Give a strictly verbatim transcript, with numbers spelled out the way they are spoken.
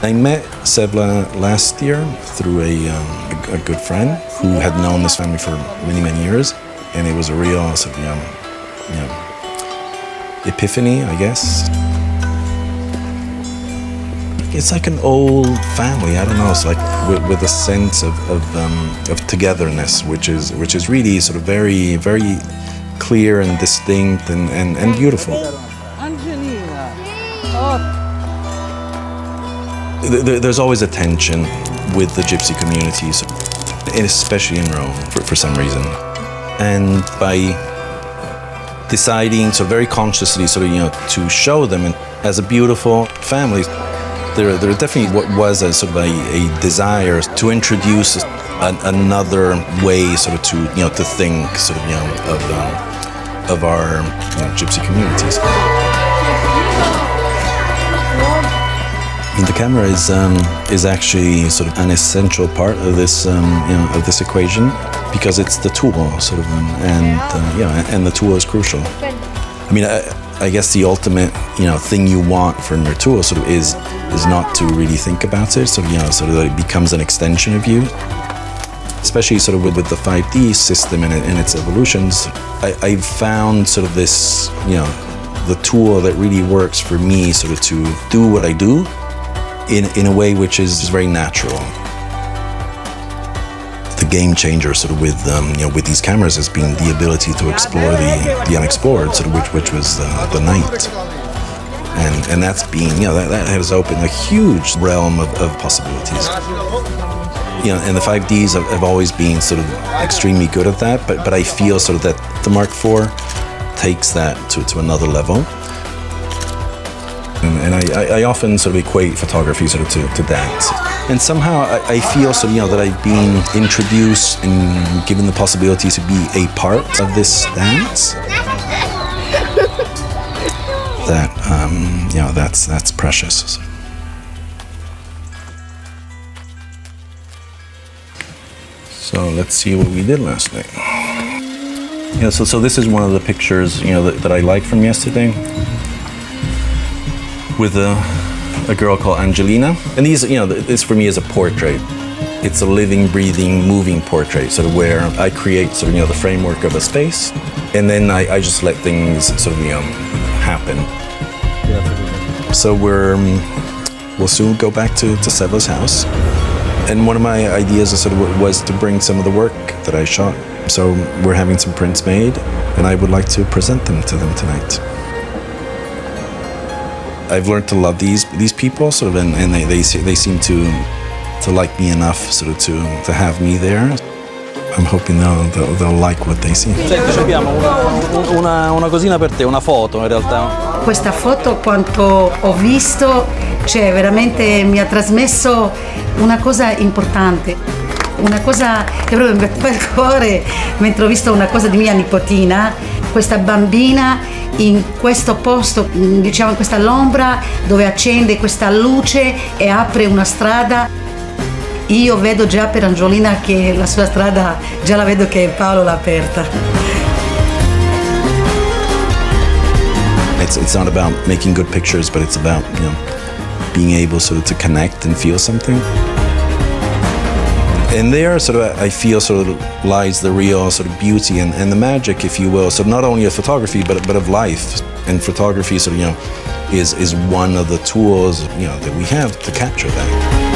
I met Sevla last year through a, um, a, a good friend who had known this family for many, many years, and it was a real sort of, um, you know, epiphany, I guess. It's like an old family. I don't know. It's like with, with a sense of of, um, of togetherness, which is which is really sort of very very clear and distinct and and, and beautiful. Angelina. Oh. There, there's always a tension with the gypsy communities, and especially in Rome, for, for some reason, and by deciding so very consciously, sort of, you know, to show them as a beautiful family. There, there definitely what was a sort of a, a desire to introduce an, another way, sort of, to, you know, to think, sort of, you know, of um, of our, you know, gypsy communities. The camera is um, is actually sort of an essential part of this, um, you know, of this equation, because it's the tool, sort of, and uh, yeah, and the tool is crucial. I mean, I, I guess the ultimate, you know, thing you want from your tool sort of is is not to really think about it, so, you know, sort of that it becomes an extension of you. Especially sort of with, with the five D system and, and its evolutions, I, I've found sort of this, you know, the tool that really works for me, sort of, to do what I do in in a way which is very natural. The game changer, sort of, with um, you know, with these cameras has been the ability to explore the, the unexplored, sort of, which which was uh, the night, and and that's been, you know, that, that has opened a huge realm of, of possibilities. You know, and the five Ds have, have always been sort of extremely good at that, but but I feel sort of that the Mark four takes that to to another level, and, and I, I often sort of equate photography sort of to, to that. And somehow I, I feel so, you know, that I've been introduced and given the possibility to be a part of this dance. That, um, you know, that's, that's precious. So let's see what we did last night. Yeah, so, so this is one of the pictures, you know, that, that I liked from yesterday. With a... a girl called Angelina, and these, you know, this for me is a portrait. It's a living, breathing, moving portrait, sort of, where I create sort of, you know, the framework of a space, and then I, I just let things sort of, you know, happen. Yeah. So we're um, we'll soon go back to to Sevla's house, and one of my ideas is sort of was to bring some of the work that I shot. So we're having some prints made, and I would like to present them to them tonight. I've learned to love these these people, sort of, and, and they, they they seem to to like me enough, sort of, to to have me there. I'm hoping they'll they'll, they'll like what they see. Senti, abbiamo una, una, una cosina per te, una foto in realtà. Questa foto, quanto ho visto, cioè veramente mi ha trasmesso una cosa importante, una cosa che proprio mi batteva il cuore mentre ho visto una cosa di mia nipotina, questa bambina. In questo posto, diciamo, in questa l'ombra dove accende questa luce e apre una strada. Io vedo già per Angiolina che la sua strada già la vedo che Paolo l'ha aperta. It's it's not about making good pictures, but it's about, you know, being able sort of to connect and feel something. And there, sort of, I feel, sort of, lies the real sort of beauty and, and the magic, if you will. So not only of photography, but but of life. And photography, sort of, you know, is is one of the tools, you know, that we have to capture that.